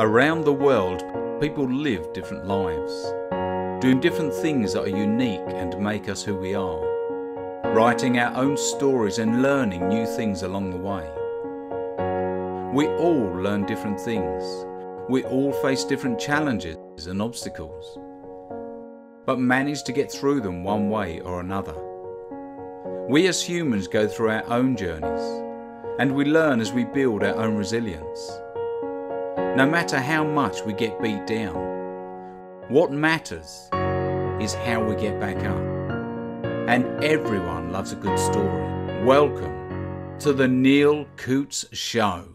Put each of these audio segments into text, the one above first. Around the world, people live different lives, doing different things that are unique and make us who we are, writing our own stories and learning new things along the way. We all learn different things. We all face different challenges and obstacles, but manage to get through them one way or another. We as humans go through our own journeys, and we learn as we build our own resilience. No matter how much we get beat down, what matters is how we get back up. And everyone loves a good story. Welcome to the Neil Coutts Show.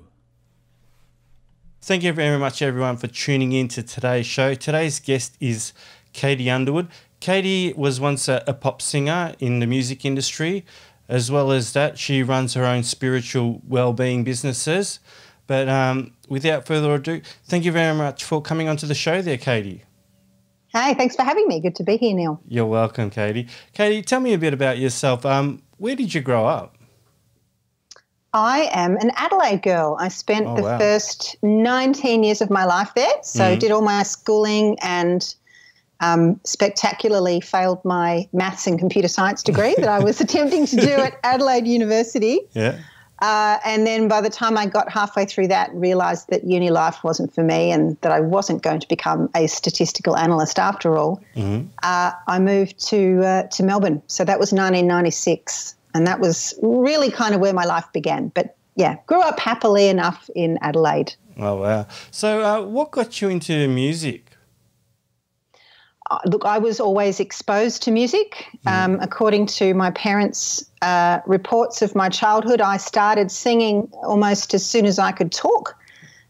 Thank you very much, everyone, for tuning in to today's show. Today's guest is Katie Underwood. Katie was once a pop singer in the music industry. As well as that, she runs her own spiritual well-being businesses. But without further ado, thank you very much for coming onto the show there, Katie. Hey, thanks for having me. Good to be here, Neil. You're welcome, Katie. Katie, tell me a bit about yourself. Where did you grow up? I am an Adelaide girl. I spent the first 19 years of my life there, so did all my schooling and spectacularly failed my maths and computer science degree that I was attempting to do at Adelaide University. Yeah. And then by the time I got halfway through that, realised that uni life wasn't for me and that I wasn't going to become a statistical analyst after all. I moved to Melbourne. So that was 1996, and that was really kind of where my life began. But, yeah, grew up happily enough in Adelaide. Oh, wow. So what got you into music? Look, I was always exposed to music. According to my parents' reports of my childhood, I started singing almost as soon as I could talk,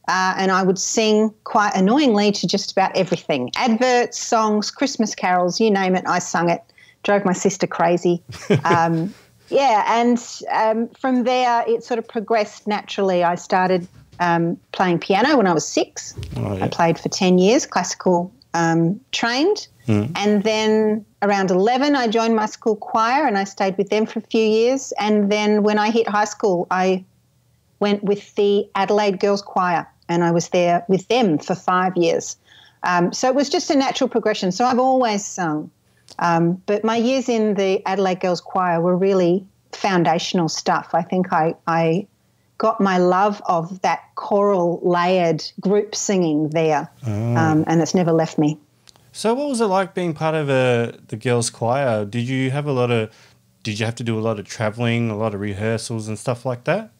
and I would sing quite annoyingly to just about everything. Adverts, songs, Christmas carols, you name it, I sung it. Drove my sister crazy. Yeah, and from there it sort of progressed naturally. I started playing piano when I was 6. Oh, yeah. I played for 10 years, classical trained, and then around 11 I joined my school choir and I stayed with them for a few years, and then when I hit high school I went with the Adelaide Girls Choir and I was there with them for 5 years. So it was just a natural progression. So I've always sung, but my years in the Adelaide Girls Choir were really foundational stuff. I think I got my love of that choral layered group singing there, and it's never left me. So what was it like being part of the girls' choir? Did you have to do a lot of travelling, a lot of rehearsals and stuff like that?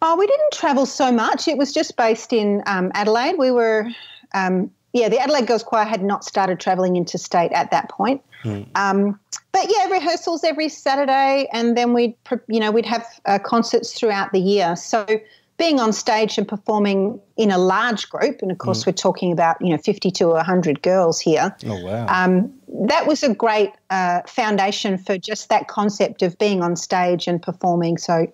Oh, we didn't travel so much. It was just based in Adelaide. We were, yeah, the Adelaide Girls' Choir had not started travelling interstate at that point. But yeah, rehearsals every Saturday, and then we'd have concerts throughout the year. So being on stage and performing in a large group, and of course we're talking about 50 to 100 girls here. Oh wow! That was a great foundation for just that concept of being on stage and performing. So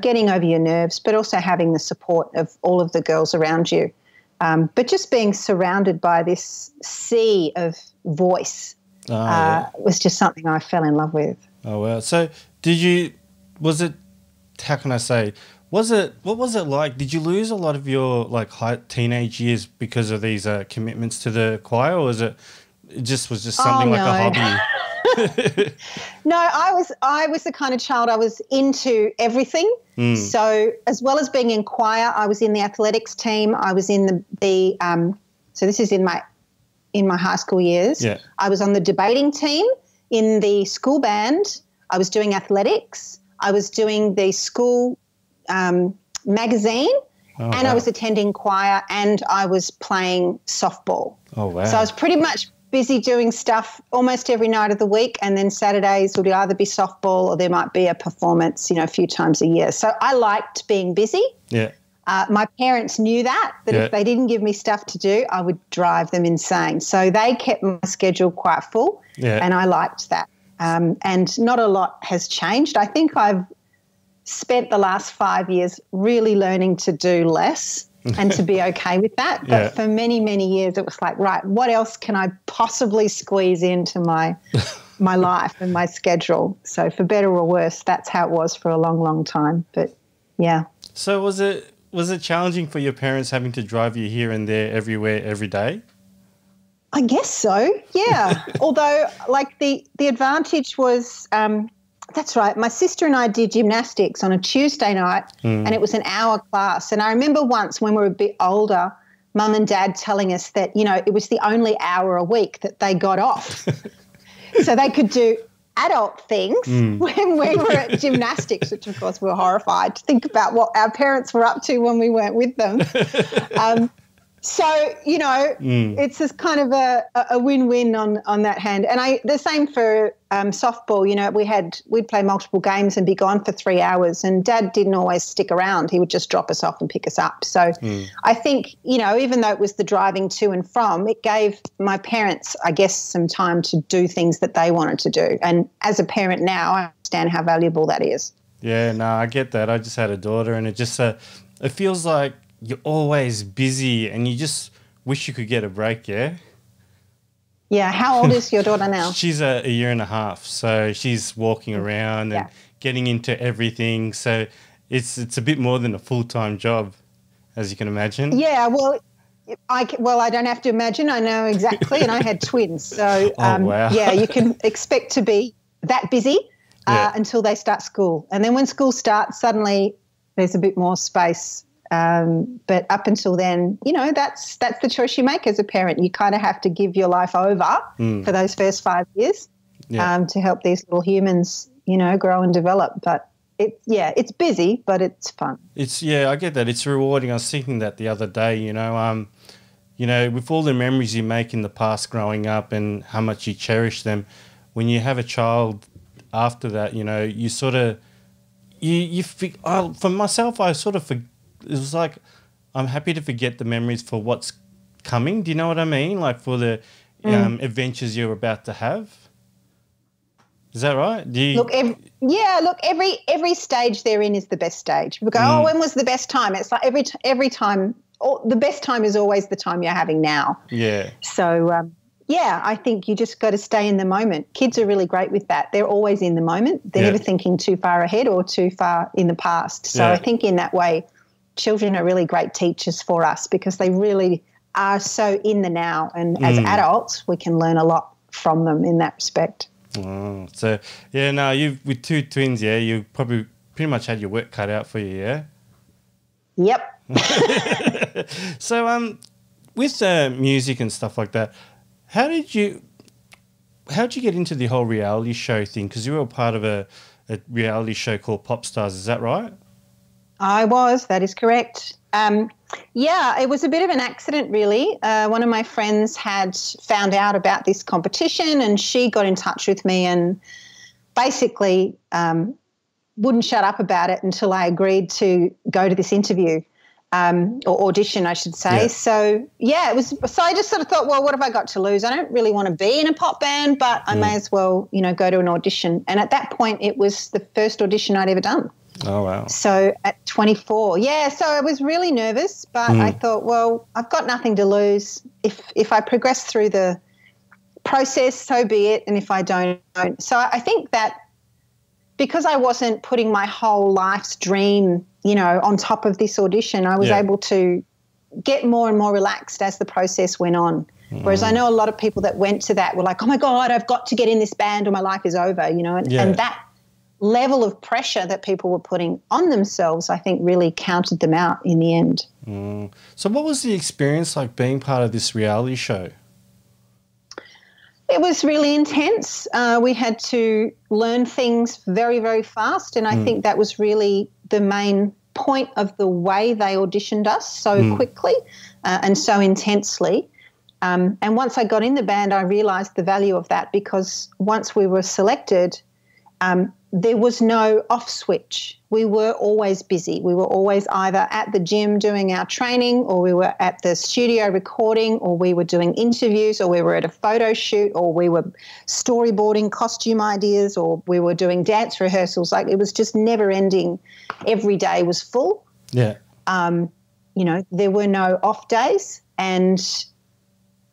getting over your nerves, but also having the support of all of the girls around you. But just being surrounded by this sea of voice. It was just something I fell in love with. Oh, wow. So what was it like? Did you lose a lot of your teenage years because of these commitments to the choir, or was it just something like a hobby? No, I was the kind of child, I was into everything. So as well as being in choir, I was in the athletics team. I was in so this is in my high school years. Yeah. I was on the debating team, in the school band. I was doing athletics. I was doing the school magazine, and I was attending choir, and I was playing softball. Oh, wow. So I was pretty much busy doing stuff almost every night of the week, and then Saturdays would either be softball or there might be a performance, a few times a year. So I liked being busy. Yeah. My parents knew that yeah. if they didn't give me stuff to do, I would drive them insane. So they kept my schedule quite full, yeah. and I liked that. And not a lot has changed. I think I've spent the last 5 years really learning to do less and to be okay with that. But yeah. for many, many years it was like, right, what else can I possibly squeeze into my life and my schedule? So for better or worse, that's how it was for a long, long time. But, yeah. So was it... was it challenging for your parents having to drive you here and there, everywhere, every day? I guess so, yeah. Although, like, the advantage was, that's right, my sister and I did gymnastics on a Tuesday night and it was an hour class. And I remember once when we were a bit older, Mum and Dad telling us that, you know, it was the only hour a week that they got off. So they could do adult things when we were at gymnastics, which, of course, we were horrified to think about what our parents were up to when we weren't with them. So, you know, it's this kind of a win-win on that hand. And the same for softball. You know, we'd play multiple games and be gone for 3 hours, and Dad didn't always stick around. He would just drop us off and pick us up. So I think, you know, even though it was the driving to and from, it gave my parents, I guess, some time to do things that they wanted to do. And as a parent now, I understand how valuable that is. Yeah, no, I get that. I just had a daughter, and it just it feels like you're always busy and you just wish you could get a break, yeah? Yeah. How old is your daughter now? She's a year and a half, so she's walking around and getting into everything. So it's a bit more than a full-time job, as you can imagine. Yeah, well, I don't have to imagine. I know exactly, and I had twins. So, yeah, you can expect to be that busy until they start school. And then when school starts, suddenly there's a bit more space. But up until then, you know, that's the choice you make as a parent. You kind of have to give your life over for those first 5 years to help these little humans, you know, grow and develop. But, it's busy, but it's fun. Yeah, I get that. It's rewarding. I was thinking that the other day, you know, with all the memories you make in the past growing up and how much you cherish them, when you have a child after that, you know, you sort of – for myself, I sort of forget. It was like I'm happy to forget the memories for what's coming. Do you know what I mean? Like for the adventures you're about to have. Is that right? Every stage they're in is the best stage. We go, oh, when was the best time? It's like every time, the best time is always the time you're having now. Yeah. So, I think you just got to stay in the moment. Kids are really great with that. They're always in the moment. They're never thinking too far ahead or too far in the past. So I think in that way, children are really great teachers for us because they really are so in the now, and as adults we can learn a lot from them in that respect. Oh, so, yeah, no, with two twins, yeah, you probably pretty much had your work cut out for you, yeah? Yep. So with music and stuff like that, how'd you get into the whole reality show thing? Because you were part of a reality show called Pop Stars, is that right? I was. That is correct. It was a bit of an accident, really. One of my friends had found out about this competition, and she got in touch with me and basically wouldn't shut up about it until I agreed to go to this interview or audition, I should say. Yeah. So, it was. So I just sort of thought, well, what have I got to lose? I don't really want to be in a pop band, but I may as well, you know, go to an audition. And at that point, it was the first audition I'd ever done. Oh, wow. So at 24. Yeah, so I was really nervous, but I thought, well, I've got nothing to lose. If I progress through the process, so be it, and if I don't. So I think that because I wasn't putting my whole life's dream, you know, on top of this audition, I was able to get more and more relaxed as the process went on. Whereas I know a lot of people that went to that were like, oh, my God, I've got to get in this band or my life is over, you know, and that level of pressure that people were putting on themselves, I think, really counted them out in the end. So what was the experience like being part of this reality show? It was really intense. We had to learn things very, very fast, and I think that was really the main point of the way they auditioned us so quickly and so intensely. And once I got in the band, I realised the value of that, because once we were selected, there was no off switch. We were always busy. We were always either at the gym doing our training, or we were at the studio recording, or we were doing interviews, or we were at a photo shoot, or we were storyboarding costume ideas, or we were doing dance rehearsals. Like, it was just never ending. Every day was full. Yeah. You know, there were no off days, and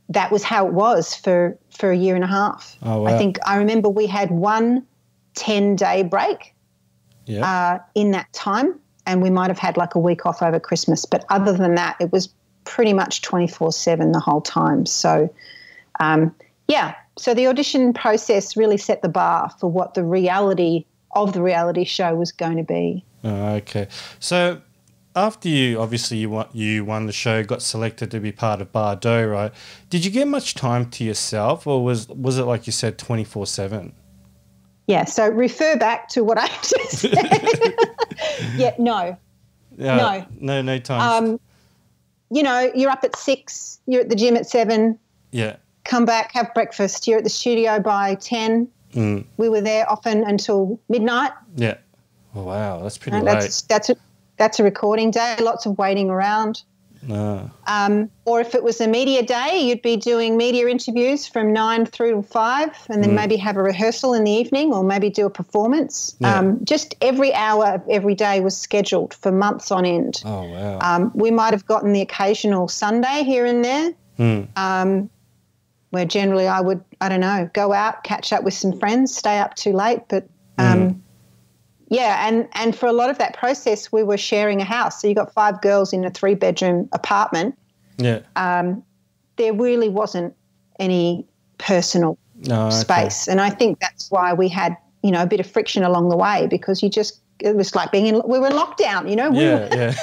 that was how it was for a year and a half. Oh, wow. I think I remember we had one 10-day break in that time, and we might have had like a week off over Christmas. But other than that, it was pretty much 24/7 the whole time. So, yeah. So the audition process really set the bar for what the reality of the reality show was going to be. Oh, okay. So after you, obviously you won the show, got selected to be part of Bardot, right? Did you get much time to yourself, or was it like you said, 24/7? Yeah, so refer back to what I just said. Yeah, no. No time. You know, you're up at 6, you're at the gym at 7. Yeah. Come back, have breakfast. You're at the studio by 10. Mm. We were there often until midnight. Yeah. Oh, wow, that's pretty late. That's a recording day, lots of waiting around. No. Or if it was a media day, you'd be doing media interviews from 9 through 5 and then maybe have a rehearsal in the evening or maybe do a performance. Yeah. Just every hour of every day was scheduled for months on end. Oh, wow. We might have gotten the occasional Sunday here and there where generally I don't know, go out, catch up with some friends, stay up too late. But, yeah, and for a lot of that process, we were sharing a house. So you got 5 girls in a 3-bedroom apartment. Yeah. There really wasn't any personal space. Okay. And I think that's why we had, you know, a bit of friction along the way, because you just, it was like being in, we were in lockdown, you know. We were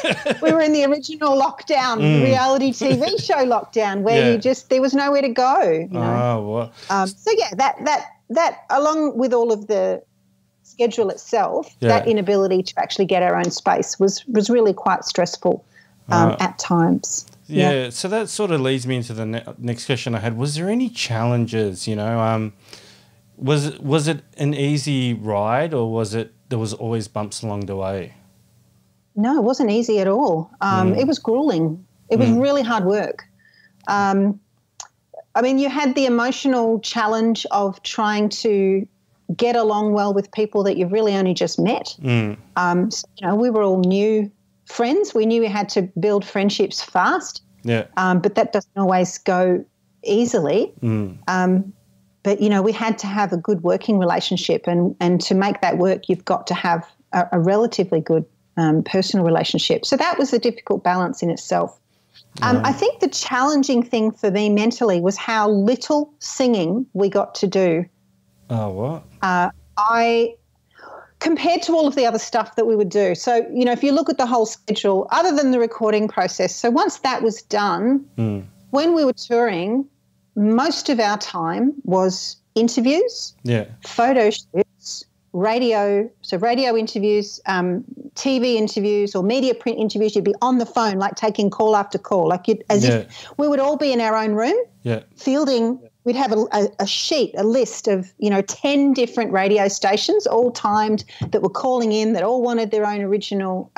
we were in the original lockdown, reality TV show lockdown, where you just, there was nowhere to go, you know. Oh, what? So, yeah, that along with all of the schedule itself, that inability to actually get our own space was really quite stressful at times. Yeah. So that sort of leads me into the next question I had. Was there any challenges, you know? Was it an easy ride, or was it there was always bumps along the way? No, it wasn't easy at all. It was grueling. It was really hard work. I mean, you had the emotional challenge of trying to get along well with people that you've really only just met. So, you know, we were all new friends. We knew we had to build friendships fast. Yeah. But that doesn't always go easily. But, you know, we had to have a good working relationship, and to make that work, you've got to have a relatively good personal relationship. So that was a difficult balance in itself. I think the challenging thing for me mentally was how little singing we got to do. Oh, what? Compared to all of the other stuff that we would do. So, you know, if you look at the whole schedule, other than the recording process, so once that was done, when we were touring, most of our time was interviews, photo shoots, radio interviews, TV interviews or media print interviews. You'd be on the phone, like taking call after call, like if we would all be in our own room, fielding. We'd have a sheet, a list of, you know, 10 different radio stations all timed that were calling in, that all wanted their own original,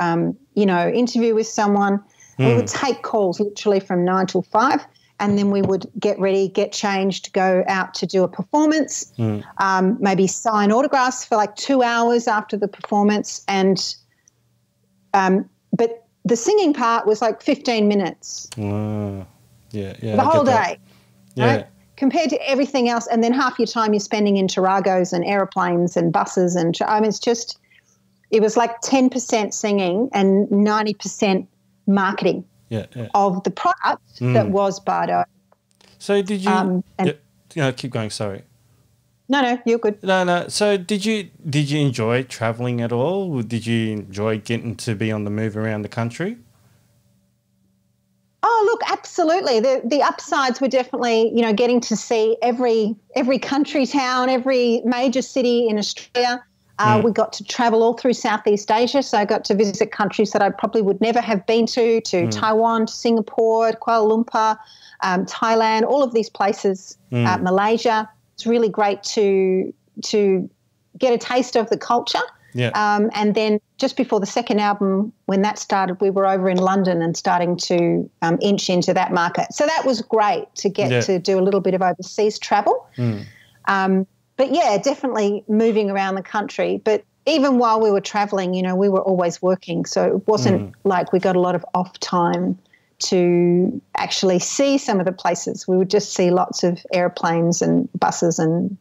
you know, interview with someone. We would take calls literally from 9 till 5, and then we would get ready, get changed, go out to do a performance, maybe sign autographs for like 2 hours after the performance. And but the singing part was like 15 minutes. The whole day. Yeah. Right? Compared to everything else, and then half your time you're spending in Tarragos and aeroplanes and buses, and I mean, it's just, it was like 10% singing and 90% marketing of the product that was Bardo. So did you? Keep going. Sorry. No, you're good. No. So did you enjoy traveling at all? Or did you enjoy getting to be on the move around the country? Oh, look, absolutely. The upsides were definitely, you know, getting to see every country town, every major city in Australia. We got to travel all through Southeast Asia, so I got to visit countries that I probably would never have been to Taiwan, to Singapore, Kuala Lumpur, Thailand, all of these places, Malaysia. It's really great to get a taste of the culture. Yeah. And then just before the second album, when that started, we were over in London and starting to inch into that market. So that was great to get to do a little bit of overseas travel. But, yeah, definitely moving around the country. But even while we were traveling, you know, we were always working. So it wasn't like we got a lot of off time to actually see some of the places. We would just see lots of airplanes and buses and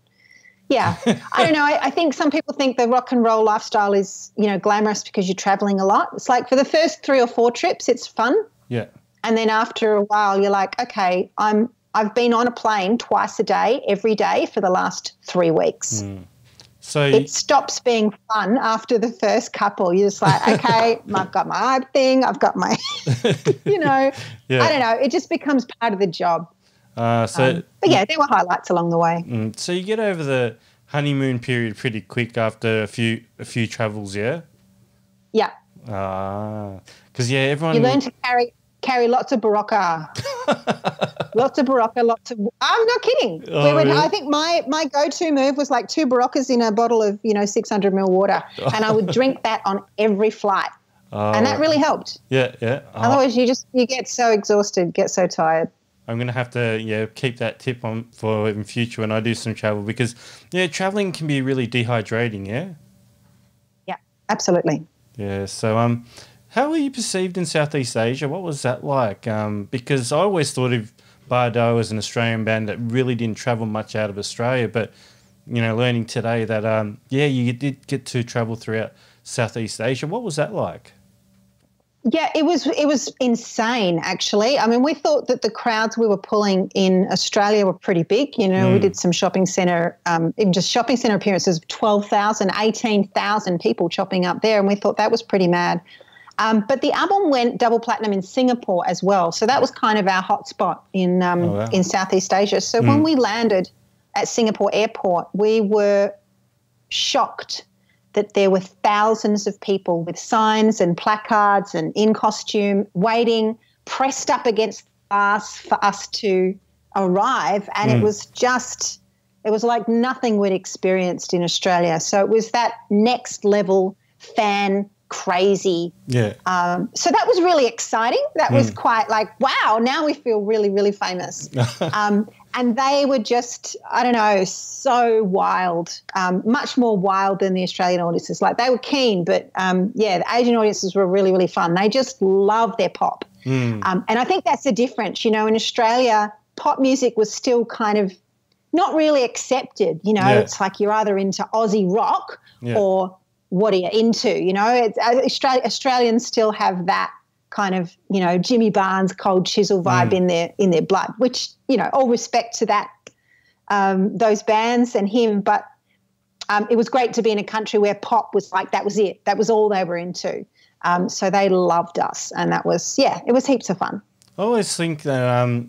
Yeah. I don't know. I think some people think the rock and roll lifestyle is, you know, glamorous because you're traveling a lot. It's like for the first 3 or 4 trips, it's fun. Yeah. And then after a while, you're like, okay, I've been on a plane twice a day, every day for the last 3 weeks. Mm. So it stops being fun after the first couple. You're just like, okay, I've got my eye thing, I've got my, you know, yeah. I don't know. It just becomes part of the job. But yeah, there were highlights along the way. Mm, so you get over the honeymoon period pretty quick after a few travels, yeah? Yeah. Because, yeah, everyone... You learn to carry lots of barocca. Lots of barocca, lots of... I'm not kidding. Oh, we would, really? I think my go-to move was like 2 baroccas in a bottle of, you know, 600ml water, and I would drink that on every flight. Oh. And that really helped. Yeah, yeah. Oh. Otherwise you get so exhausted, get so tired. I'm going to have to keep that tip on for in future when I do some travel, because, yeah, traveling can be really dehydrating, yeah? Yeah, absolutely. Yeah, so how were you perceived in Southeast Asia? What was that like? Because I always thought of Bardot as an Australian band that really didn't travel much out of Australia, but, you know, learning today that, yeah, you did get to travel throughout Southeast Asia. What was that like? Yeah, it was insane, actually. I mean, we thought that the crowds we were pulling in Australia were pretty big. You know, we did some shopping centre, just shopping centre appearances, 12,000, 18,000 people chopping up there, and we thought that was pretty mad. But the album went double platinum in Singapore as well, so that was kind of our hotspot in Southeast Asia. So when we landed at Singapore Airport, we were shocked that there were thousands of people with signs and placards and in costume waiting, pressed up against us for us to arrive. And it was like nothing we'd experienced in Australia. So it was that next level fan crazy. Yeah. So that was really exciting. That was quite like, wow, now we feel really, really famous. And they were just, I don't know, so wild, much more wild than the Australian audiences. Like, they were keen, but, yeah, the Asian audiences were really, really fun. They just love their pop. Mm. And I think that's the difference. You know, in Australia, pop music was still kind of not really accepted. You know, it's like you're either into Aussie rock or what are you into, you know. Australians still have that kind of, you know, Jimmy Barnes, Cold Chisel vibe in their blood, which, you know, all respect to that, those bands and him, but it was great to be in a country where pop was like, that was it, that was all they were into. So they loved us, and that was, yeah, it was heaps of fun. I always think that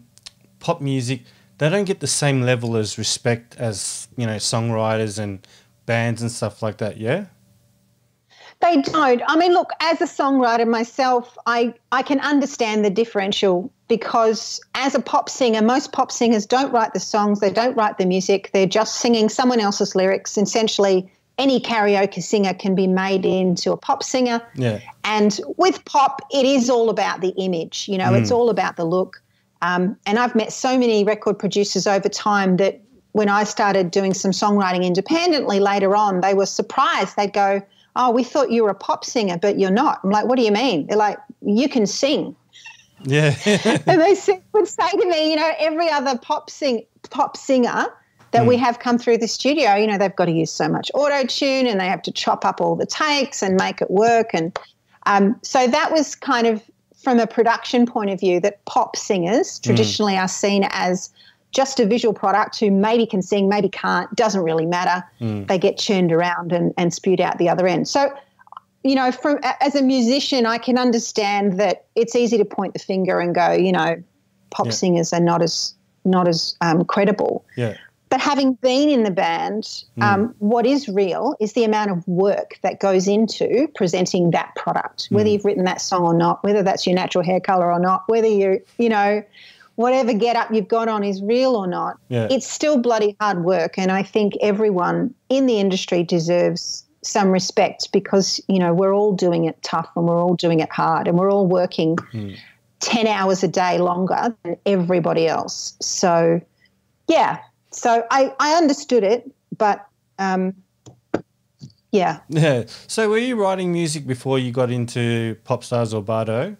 pop music, they don't get the same level as respect as, you know, songwriters and bands and stuff like that, yeah? They don't. I mean, look, as a songwriter myself, I can understand the differential, because as a pop singer, most pop singers don't write the songs, they don't write the music, they're just singing someone else's lyrics. Essentially, any karaoke singer can be made into a pop singer. Yeah. And with pop, it is all about the image, you know, it's all about the look. And I've met so many record producers over time that when I started doing some songwriting independently later on, they were surprised. They'd go, oh, we thought you were a pop singer, but you're not. I'm like, what do you mean? They're like, you can sing. Yeah. And they would say to me, you know, every other pop singer that we have come through the studio, you know, they've got to use so much auto-tune, and they have to chop up all the takes and make it work. And so that was kind of, from a production point of view, that pop singers traditionally are seen as just a visual product who maybe can sing, maybe can't, doesn't really matter. They get churned around and spewed out the other end. So, you know, as a musician, I can understand that it's easy to point the finger and go, you know, pop singers are not as credible. Yeah. But having been in the band, what is real is the amount of work that goes into presenting that product, whether you've written that song or not, whether that's your natural hair color or not, whether you know, whatever get up you've got on is real or not, it's still bloody hard work. And I think everyone in the industry deserves some respect, because, you know, we're all doing it tough and we're all doing it hard and we're all working 10 hours a day longer than everybody else. So, yeah, so I understood it, but, yeah. Yeah. So were you writing music before you got into Pop Stars or Bardot?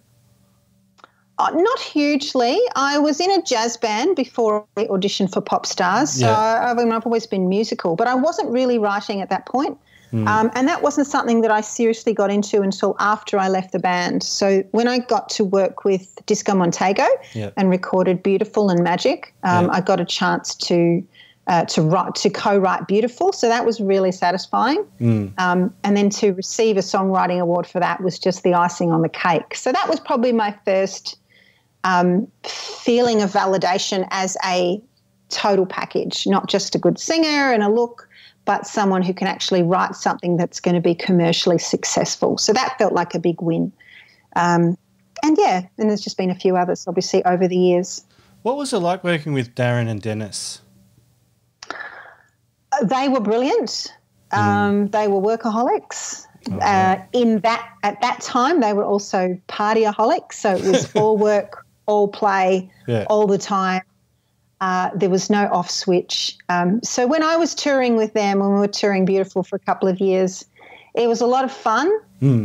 Not hugely. I was in a jazz band before I auditioned for Pop Stars, so I mean, I've always been musical, but I wasn't really writing at that point. And that wasn't something that I seriously got into until after I left the band. So when I got to work with Disco Montego and recorded Beautiful and Magic, I got a chance to co-write Beautiful. So that was really satisfying. And then to receive a songwriting award for that was just the icing on the cake. So that was probably my first feeling of validation as a total package, not just a good singer and a look, but someone who can actually write something that's going to be commercially successful. So that felt like a big win. And there's just been a few others, obviously, over the years. What was it like working with Darren and Dennis? They were brilliant. They were workaholics. At that time, they were also partyaholics. So it was all work, all play, all the time. There was no off switch. So when I was touring with them, when we were touring Beautiful for a couple of years, it was a lot of fun,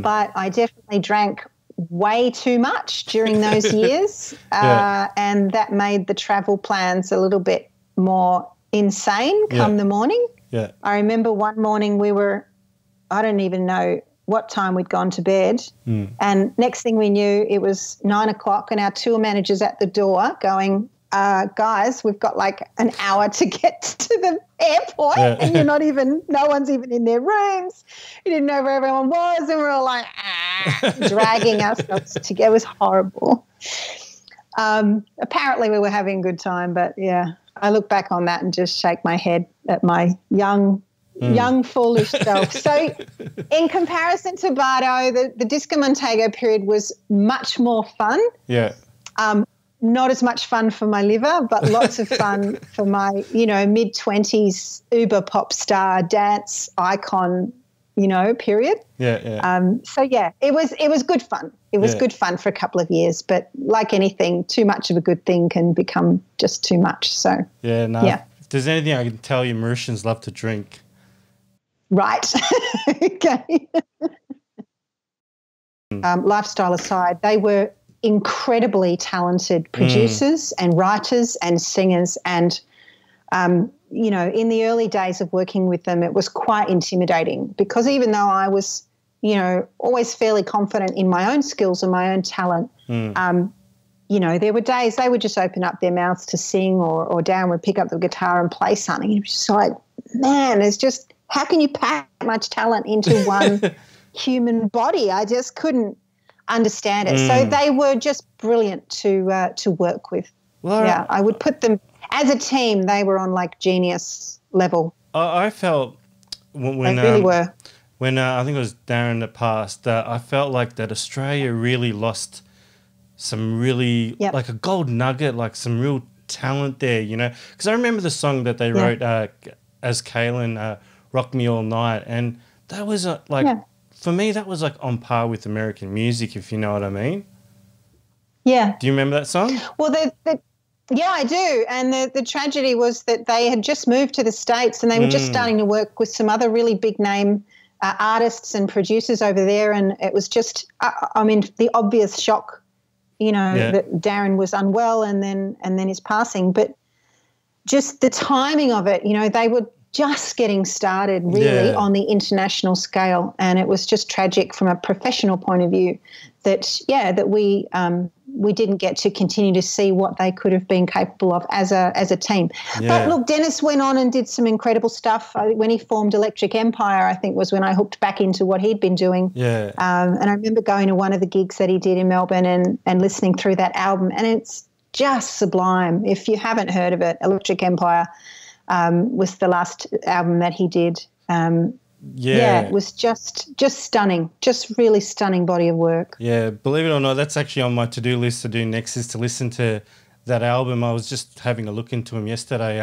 but I definitely drank way too much during those years. And that made the travel plans a little bit more insane come the morning. I remember one morning we were, I don't even know what time we'd gone to bed. And next thing we knew, it was 9 o'clock and our tour manager's at the door going, guys, we've got like an hour to get to the airport and no one's even in their rooms. You didn't know where everyone was and we were all like dragging ourselves together. It was horrible. Apparently we were having a good time, but I look back on that and just shake my head at my young foolish self. So in comparison to Bardot, the Disco Montego period was much more fun. Not as much fun for my liver, but lots of fun for my, mid-20s uber pop star dance icon, period. It was good fun. It was good fun for a couple of years, but like anything, too much of a good thing can become just too much. So if there's anything I can tell you, Mauritians love to drink. Right. Okay. Lifestyle aside, they were incredibly talented producers and writers and singers, and in the early days of working with them, it was quite intimidating because even though I was always fairly confident in my own skills and my own talent, there were days they would just open up their mouths to sing, or Darren would pick up the guitar and play something, and it was just like, man, it's just, how can you pack that much talent into one human body? I just couldn't understand it. So they were just brilliant to work with. Well, I would put them as a team. They were on like genius level. I felt when they really were. When I think it was Darren that passed, I felt like that Australia really lost some really like a gold nugget, like some real talent there. Because I remember the song that they wrote as Kaylin, "Rock Me All Night," and that was like. For me, that was like on par with American music, if you know what I mean. Yeah. Do you remember that song? Well, I do. And the tragedy was that they had just moved to the States and they were just starting to work with some other really big name artists and producers over there. And it was just, the obvious shock, that Darren was unwell and then his passing. But just the timing of it, they were just getting started really on the international scale, and it was just tragic from a professional point of view that we didn't get to continue to see what they could have been capable of as a team. But look, Dennis went on and did some incredible stuff. When he formed Electric Empire, I think was when I hooked back into what he'd been doing. And I remember going to one of the gigs that he did in Melbourne and listening through that album, and it's just sublime. If you haven't heard of it, Electric Empire was the last album that he did. It was just stunning, just really stunning body of work. Yeah, believe it or not, that's actually on my to-do list to do next, is to listen to that album. I was just having a look into him yesterday.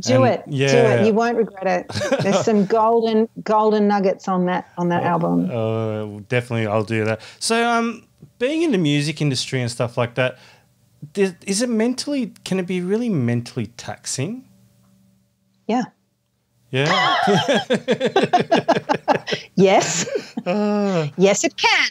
Do it. You won't regret it. There's some golden nuggets on that album. Definitely, I'll do that. So being in the music industry and stuff like that, is it mentally, can it be really mentally taxing? Yeah. Yes. Yes, it can.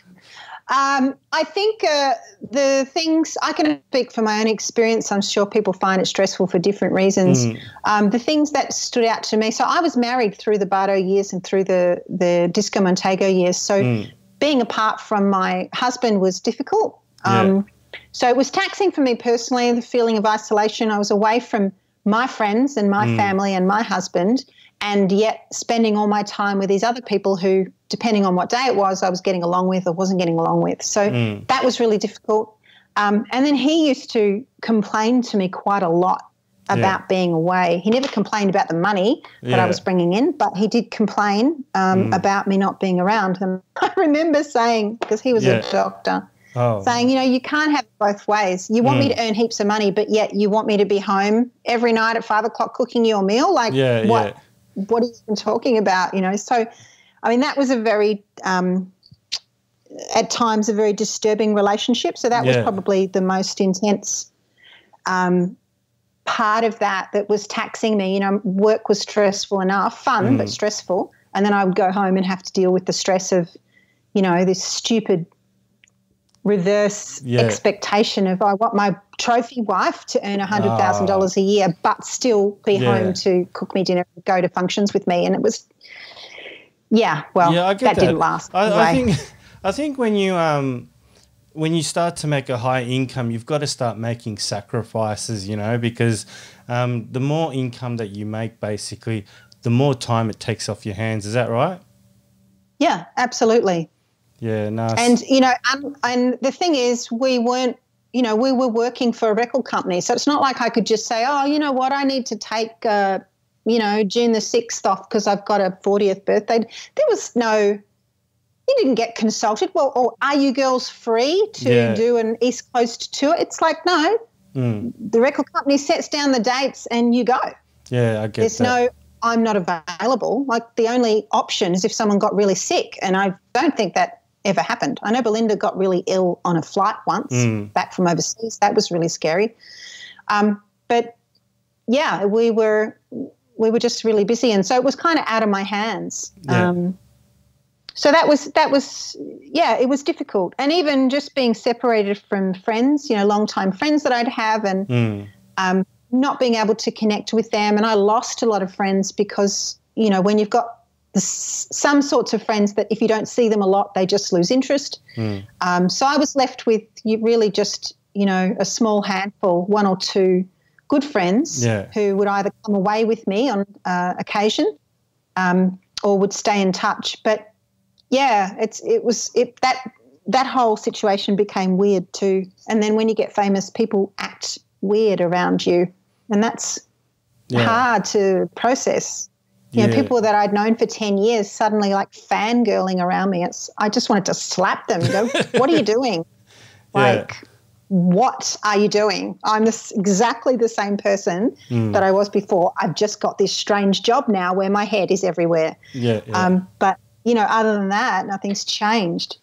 I think the things – I can speak from my own experience. I'm sure people find it stressful for different reasons. The things that stood out to me – so I was married through the Bardot years and through the Disco Montego years. So being apart from my husband was difficult. So it was taxing for me personally, the feeling of isolation. I was away from my friends and my family and my husband, and yet spending all my time with these other people who – depending on what day it was, I was getting along with or wasn't getting along with. So that was really difficult. And then he used to complain to me quite a lot about being away. He never complained about the money that I was bringing in, but he did complain about me not being around. And I remember saying, because he was a doctor, saying, you know, you can't have it both ways. You want me to earn heaps of money, but yet you want me to be home every night at 5 o'clock cooking your meal? Like what are you even talking about, you know? So I mean, that was a very, at times, a very disturbing relationship. So that was probably the most intense part of that that was taxing me. You know, work was stressful enough, fun but stressful, and then I would go home and have to deal with the stress of, you know, this stupid reverse expectation of I want my trophy wife to earn $100,000 a year but still be home to cook me dinner and go to functions with me. And it was... that didn't last. I think when you start to make a high income, you've got to start making sacrifices, you know, because the more income that you make, basically, the more time it takes off your hands. Is that right? Yeah, absolutely. Yeah, nice. And, you know, and the thing is we weren't, you know, we were working for a record company. So it's not like I could just say, oh, you know what, I need to take you know, June the 6th off because I've got a 40th birthday. There was no – you didn't get consulted. Well, or are you girls free to do an East Coast tour? It's like, no. The record company sets down the dates and you go. Yeah, I get There's no I'm not available. Like the only option is if someone got really sick, and I don't think that ever happened. I know Belinda got really ill on a flight once back from overseas. That was really scary. But, yeah, we were just really busy, and so it was kind of out of my hands. So that was it was difficult. And even just being separated from friends, you know, longtime friends that I'd have, and not being able to connect with them. And I lost a lot of friends because, you know, when you've got some sorts of friends that if you don't see them a lot, they just lose interest. So I was left with really just, you know, a small handful, one or two good friends who would either come away with me on occasion or would stay in touch. But, yeah, that whole situation became weird too. And then when you get famous, people act weird around you, and that's hard to process. You know, people that I'd known for 10 years suddenly like fangirling around me. I just wanted to slap them and go, what are you doing? Like – what are you doing? I'm exactly the same person that I was before. I've just got this strange job now where my head is everywhere. But, you know, other than that, nothing's changed.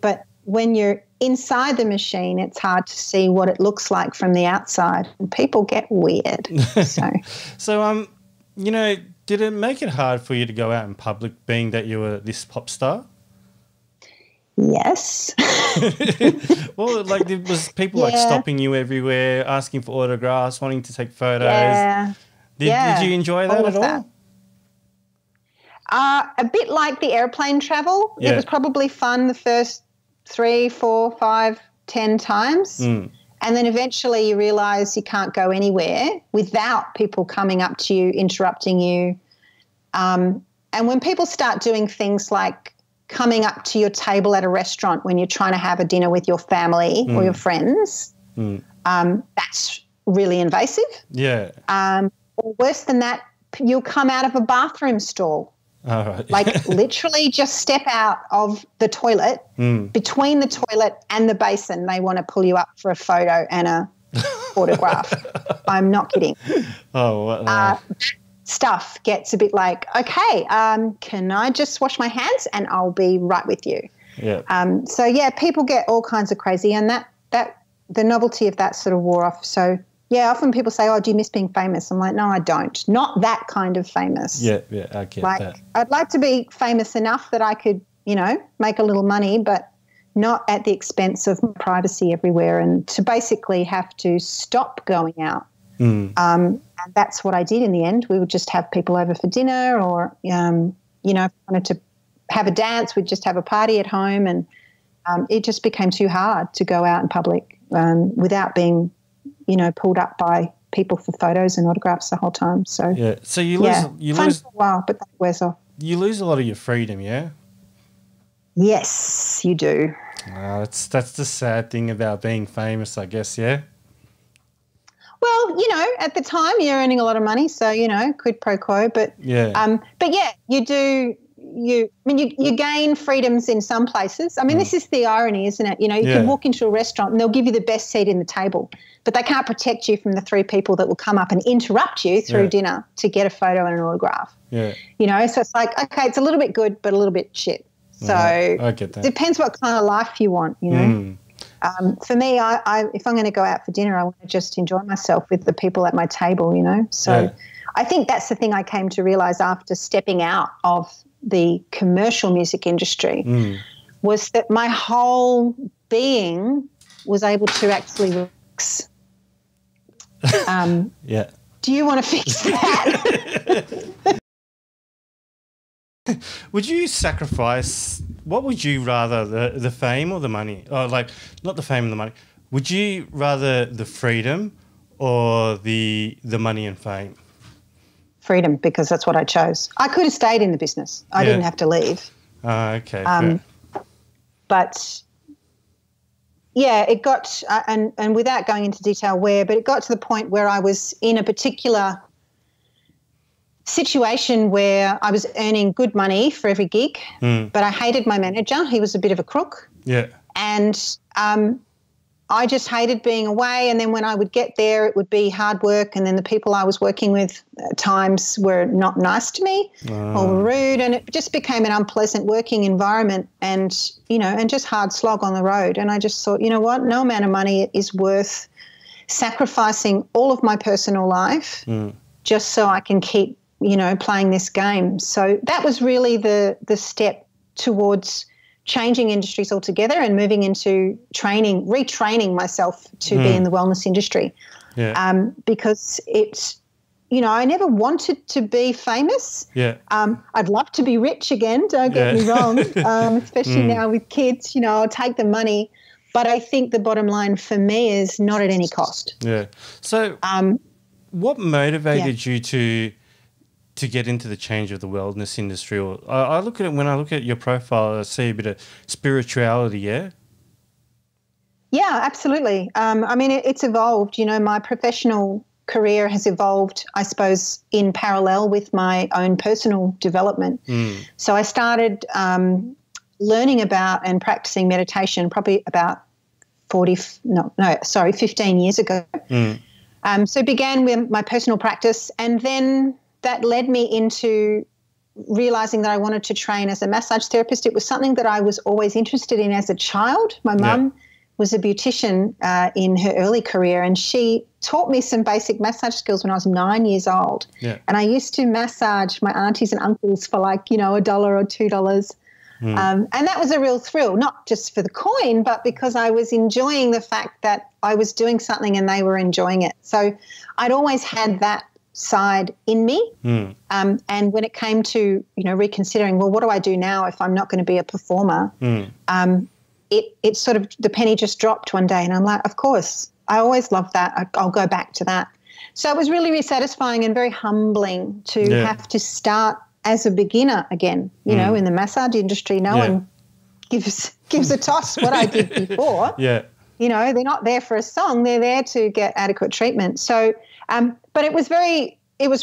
But when you're inside the machine, it's hard to see what it looks like from the outside. And people get weird. So, you know, did it make it hard for you to go out in public being that you were this pop star? Yes. Well, like there was people like stopping you everywhere, asking for autographs, wanting to take photos. Did you enjoy that at all? A bit like the airplane travel. It was probably fun the first 3, 4, 5, 10 times. And then eventually you realise you can't go anywhere without people coming up to you, interrupting you. And when people start doing things like coming up to your table at a restaurant when you're trying to have a dinner with your family or your friends, that's really invasive. Or worse than that, you'll come out of a bathroom stall. Like literally just step out of the toilet, between the toilet and the basin. They want to pull you up for a photo and a autograph. I'm not kidding. Stuff gets a bit like, okay, can I just wash my hands and I'll be right with you? So, yeah, people get all kinds of crazy, and that the novelty of that sort of wore off. So, yeah, often people say, oh, do you miss being famous? I'm like, no, I don't. Not that kind of famous. I get that. I'd like to be famous enough that I could, you know, make a little money, but not at the expense of privacy everywhere, and to basically have to stop going out. Mm. And that's what I did in the end. We would just have people over for dinner, or, you know, if I wanted to have a dance, we'd just have a party at home, and it just became too hard to go out in public without being, you know, pulled up by people for photos and autographs the whole time. So, yeah. So you lose for a while, but that wears off. You lose a lot of your freedom, yeah? Yes, you do. That's the sad thing about being famous, I guess, yeah? Well, you know, at the time you're earning a lot of money, so, you know, quid pro quo. But, yeah, you do – you gain freedoms in some places. I mean, this is the irony, isn't it? You know, you can walk into a restaurant and they'll give you the best seat in the table, but they can't protect you from the three people that will come up and interrupt you through dinner to get a photo and an autograph. Yeah. You know, so it's like, okay, it's a little bit good but a little bit shit. So I get that. It depends what kind of life you want, you know. Mm. For me, if I'm going to go out for dinner, I want to just enjoy myself with the people at my table, you know. So I think that's the thing I came to realise after stepping out of the commercial music industry, was that my whole being was able to actually relax. Yeah. Do you want to fix that? Would you sacrifice, what would you rather, the fame or the money? Oh, like, not the fame and the money. Would you rather the freedom or the money and fame? Freedom, because that's what I chose. I could have stayed in the business. I didn't have to leave. Okay. But, yeah, it got, and without going into detail where, but it got to the point where I was in a particular situation where I was earning good money for every gig, but I hated my manager. He was a bit of a crook. Yeah. And I just hated being away, and then when I would get there, it would be hard work, and then the people I was working with at times were not nice to me or rude, and it just became an unpleasant working environment, and, you know, and just hard slog on the road. And I just thought, you know what, no amount of money is worth sacrificing all of my personal life just so I can keep, you know, playing this game. So that was really the step towards changing industries altogether and moving into retraining myself to be in the wellness industry. Yeah. Because it's, you know, I never wanted to be famous. Yeah. I'd love to be rich again, don't get me wrong, especially now with kids, you know, I'll take the money. But I think the bottom line for me is not at any cost. Yeah. So what motivated you to get into the change of the wellness industry? Or I look at it, when I look at your profile, I see a bit of spirituality, yeah? Yeah, absolutely. I mean, it's evolved. You know, my professional career has evolved, I suppose, in parallel with my own personal development. So I started learning about and practicing meditation probably about 15 years ago. So it began with my personal practice, and then that led me into realising that I wanted to train as a massage therapist. It was something that I was always interested in as a child. My mum was a beautician in her early career, and she taught me some basic massage skills when I was 9 years old. Yeah. And I used to massage my aunties and uncles for, like, you know, $1 or $2. And that was a real thrill, not just for the coin, but because I was enjoying the fact that I was doing something and they were enjoying it. So I'd always had that side in me. And when it came to, you know, reconsidering, well, what do I do now if I'm not going to be a performer? It sort of, the penny just dropped one day, and I'm like, of course, I always loved that. I'll go back to that. So it was really, really satisfying and very humbling to have to start as a beginner again, you know, in the massage industry, no one gives a toss what I did before. Yeah. You know, they're not there for a song. They're there to get adequate treatment. So, but it was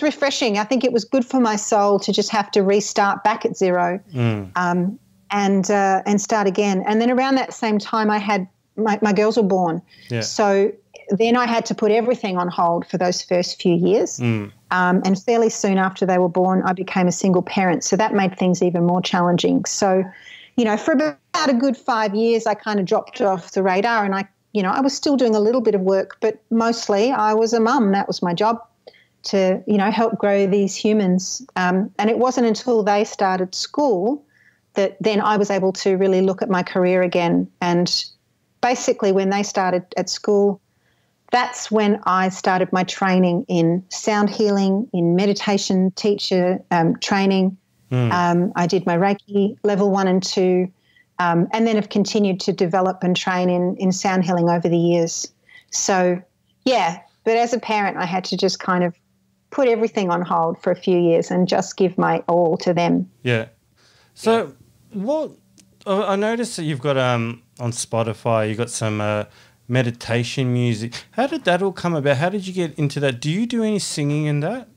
refreshing. I think it was good for my soul to just have to restart back at zero and start again. And then around that same time, I had my girls were born. Yeah. So then I had to put everything on hold for those first few years. And fairly soon after they were born, I became a single parent. So that made things even more challenging. So, you know, for about a good 5 years, I kind of dropped off the radar, and I was still doing a little bit of work, but mostly I was a mum. That was my job, to, you know, help grow these humans. And it wasn't until they started school that then I was able to really look at my career again. And basically when they started at school, that's when I started my training in sound healing, in meditation teacher training. I did my Reiki level 1 and 2, and then have continued to develop and train in sound healing over the years. So, yeah, but as a parent, I had to just kind of put everything on hold for a few years and just give my all to them. Yeah. So what I noticed that you've got on Spotify, you've got some meditation music. How did that all come about? How did you get into that? Do you do any singing in that?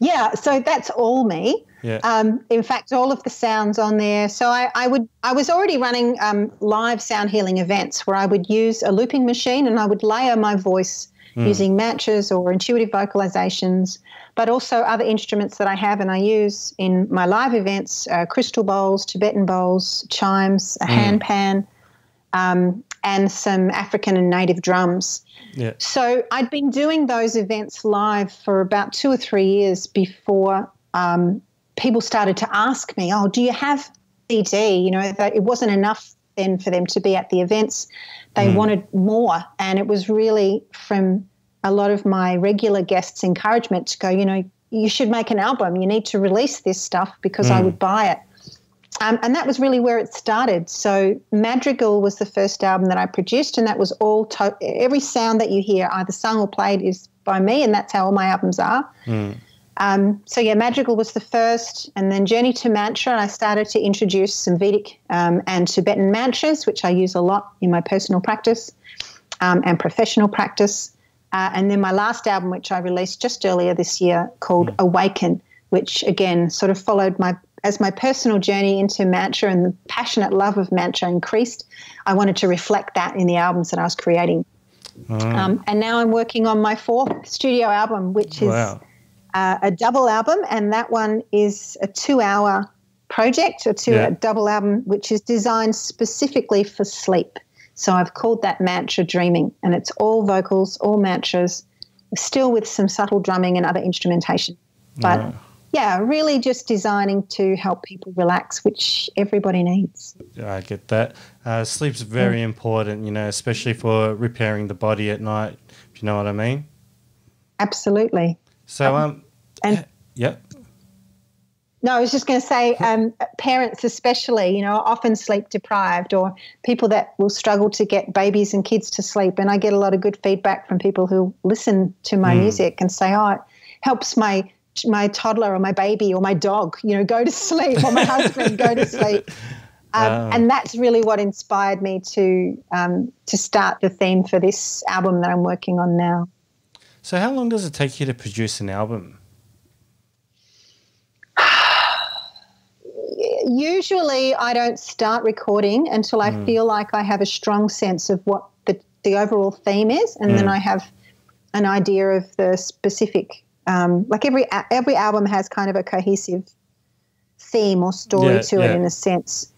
Yeah, so that's all me. Yeah. In fact, all of the sounds on there. So I was already running live sound healing events where I would use a looping machine and I would layer my voice using matches or intuitive vocalizations, but also other instruments that I have and I use in my live events, crystal bowls, Tibetan bowls, chimes, a handpan, and some African and native drums. Yeah. So I'd been doing those events live for about 2 or 3 years before people started to ask me, oh, do you have CD? You know, it wasn't enough then for them to be at the events. They wanted more, and it was really from a lot of my regular guests' encouragement to go, you know, you should make an album. You need to release this stuff because I would buy it. And that was really where it started. So Madrigal was the first album that I produced, and that was all – every sound that you hear either sung or played is by me, and that's how all my albums are. So, yeah, Madrigal was the first, and then Journey to Mantra, and I started to introduce some Vedic and Tibetan mantras, which I use a lot in my personal practice and professional practice. And then my last album, which I released just earlier this year, called Awaken, which, again, sort of followed my – as my personal journey into mantra and the passionate love of mantra increased, I wanted to reflect that in the albums that I was creating. And now I'm working on my 4th studio album, which is a double album, and that one is a 2-hour project, a double album, which is designed specifically for sleep. So I've called that Mantra Dreaming, and it's all vocals, all mantras, still with some subtle drumming and other instrumentation. But yeah, really just designing to help people relax, which everybody needs. I get that. Sleep's very important, you know, especially for repairing the body at night, if you know what I mean. Absolutely. So, No, I was just going to say parents especially, you know, are often sleep deprived, or people that will struggle to get babies and kids to sleep. And I get a lot of good feedback from people who listen to my music and say, oh, it helps my toddler or my baby or my dog, you know, go to sleep, or my husband go to sleep. And that's really what inspired me to start the theme for this album that I'm working on now. So how long does it take you to produce an album? Usually I don't start recording until I feel like I have a strong sense of what the overall theme is, and then I have an idea of the specific like every album has kind of a cohesive theme or story to it in a sense.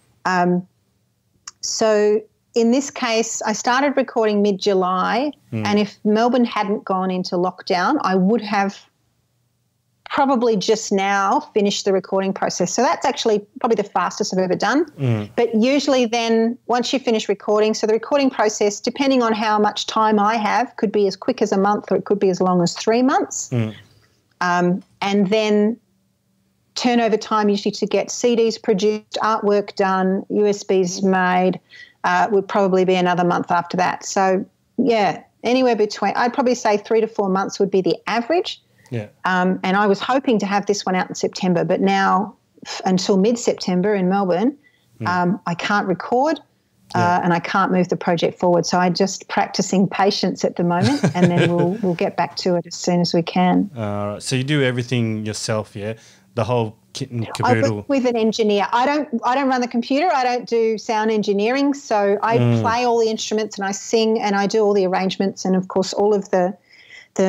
So in this case, I started recording mid-July, and if Melbourne hadn't gone into lockdown, I would have probably just now finished the recording process. So that's actually probably the fastest I've ever done. But usually then once you finish recording, so the recording process, depending on how much time I have, could be as quick as a month or it could be as long as 3 months. And then turnover time usually to get CDs produced, artwork done, USBs made would probably be another month after that. So, yeah, anywhere between – I'd probably say 3 to 4 months would be the average. Yeah. And I was hoping to have this one out in September, but now until mid-September in Melbourne, I can't record and I can't move the project forward. So I'm just practicing patience at the moment, and then we'll get back to it as soon as we can. All right. So you do everything yourself, yeah? The whole kit and caboodle. I work with an engineer. I don't run the computer. I don't do sound engineering. So I play all the instruments and I sing and I do all the arrangements and, of course, all of the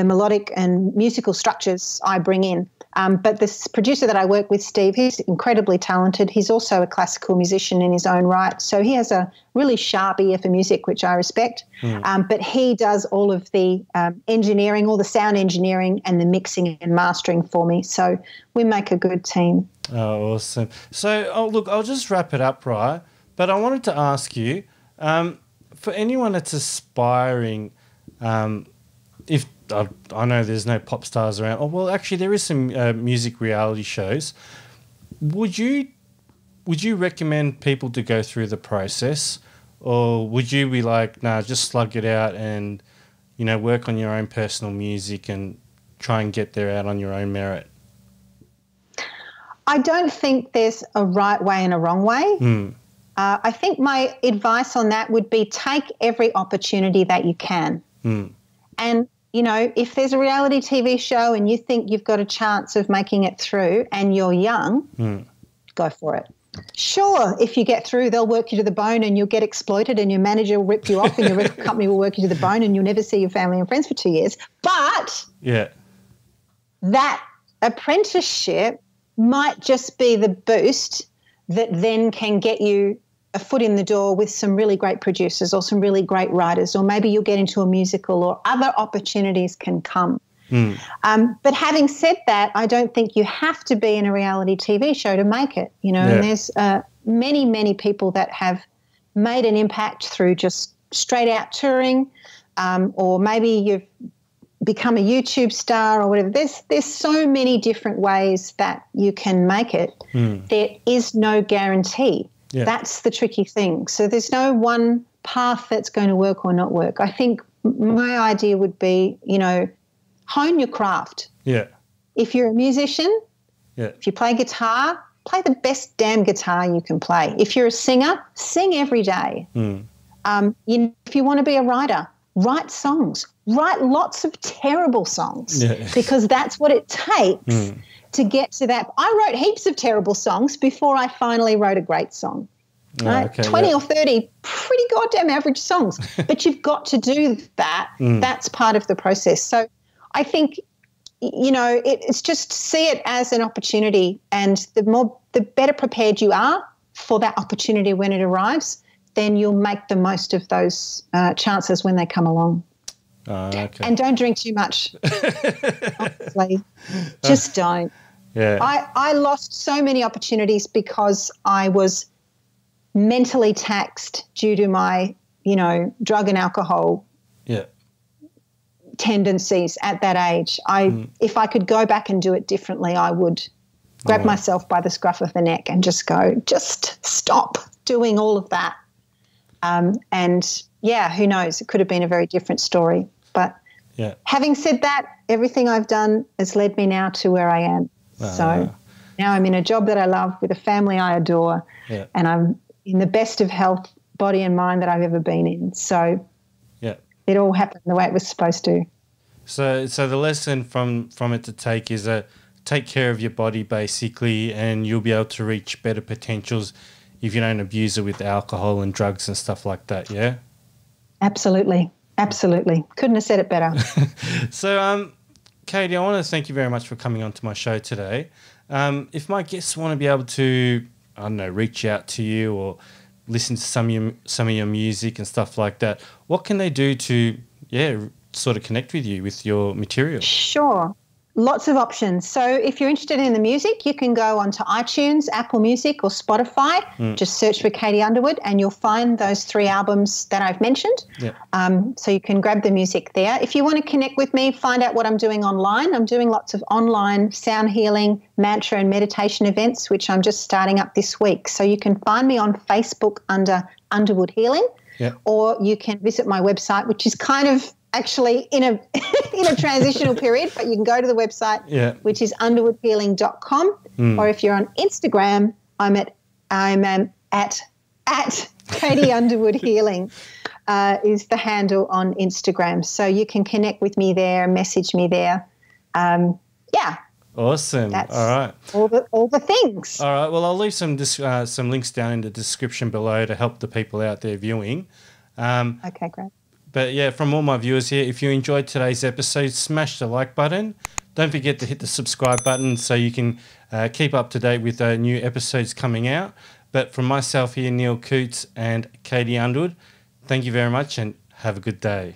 melodic and musical structures I bring in. But this producer that I work with, Steve, he's incredibly talented. He's also a classical musician in his own right. So he has a really sharp ear for music, which I respect. But he does all of the engineering, all the sound engineering and the mixing and mastering for me. So we make a good team. Oh, awesome. So, look, I'll just wrap it up, right? But I wanted to ask you, for anyone that's aspiring, if I know there's no Pop Stars around. Oh, well, actually, there is some music reality shows. Would you recommend people to go through the process, or would you be like, nah, just slug it out and, you know, work on your own personal music and try and get there out on your own merit? I don't think there's a right way and a wrong way. I think my advice on that would be take every opportunity that you can. And you know, if there's a reality TV show and you think you've got a chance of making it through and you're young, go for it. Sure, if you get through, they'll work you to the bone and you'll get exploited and your manager will rip you off and your record company will work you to the bone and you'll never see your family and friends for 2 years. But that apprenticeship might just be the boost that then can get you a foot in the door with some really great producers or some really great writers, or maybe you'll get into a musical or other opportunities can come. But having said that, I don't think you have to be in a reality TV show to make it, you know, and there's many, many people that have made an impact through just straight out touring, or maybe you've become a YouTube star or whatever. There's so many different ways that you can make it. There is no guarantee. That's the tricky thing. So there's no one path that's going to work or not work. I think my idea would be, you know, hone your craft. If you're a musician, if you play guitar, play the best damn guitar you can play. If you're a singer, sing every day. You know, if you want to be a writer, write songs. Write lots of terrible songs because that's what it takes to get to that. I wrote heaps of terrible songs before I finally wrote a great song. Right? Okay, 20 or 30 pretty goddamn average songs. But you've got to do that. That's part of the process. So I think, you know, it's just see it as an opportunity, and the better prepared you are for that opportunity when it arrives, then you'll make the most of those chances when they come along. Okay. And don't drink too much. Honestly, just don't. I lost so many opportunities because I was mentally taxed due to my, you know, drug and alcohol tendencies at that age. If I could go back and do it differently, I would grab myself by the scruff of the neck and just go, just stop doing all of that. And yeah, who knows? It could have been a very different story. But having said that, everything I've done has led me now to where I am. So now I'm in a job that I love with a family I adore, and I'm in the best of health, body and mind, that I've ever been in. So it all happened the way it was supposed to. So the lesson from it to take is take care of your body basically, and you'll be able to reach better potentials if you don't abuse it with alcohol and drugs and stuff like that, yeah? Absolutely. Absolutely. Couldn't have said it better. So, Katie, I want to thank you very much for coming on to my show today. If my guests want to be able to, I don't know, reach out to you or listen to some of your music and stuff like that, what can they do to, sort of connect with you with your material? Sure. Lots of options. So if you're interested in the music, you can go onto iTunes, Apple Music or Spotify. Just search for Katie Underwood and you'll find those 3 albums that I've mentioned. So you can grab the music there. If you want to connect with me, find out what I'm doing online. I'm doing lots of online sound healing, mantra and meditation events, which I'm just starting up this week. So you can find me on Facebook under Underwood Healing, or you can visit my website, which is kind of actually in a transitional period, but you can go to the website, which is underwoodhealing.com. Or if you're on Instagram, I'm at Katie Underwood Healing is the handle on Instagram. So you can connect with me there, message me there. Awesome. That's all right. All the things. All right. Well, I'll leave some links down in the description below to help the people out there viewing. Okay, great. But yeah, from all my viewers here, if you enjoyed today's episode, smash the like button. Don't forget to hit the subscribe button so you can keep up to date with new episodes coming out. But from myself here, Neil Coutts and Katie Underwood, thank you very much and have a good day.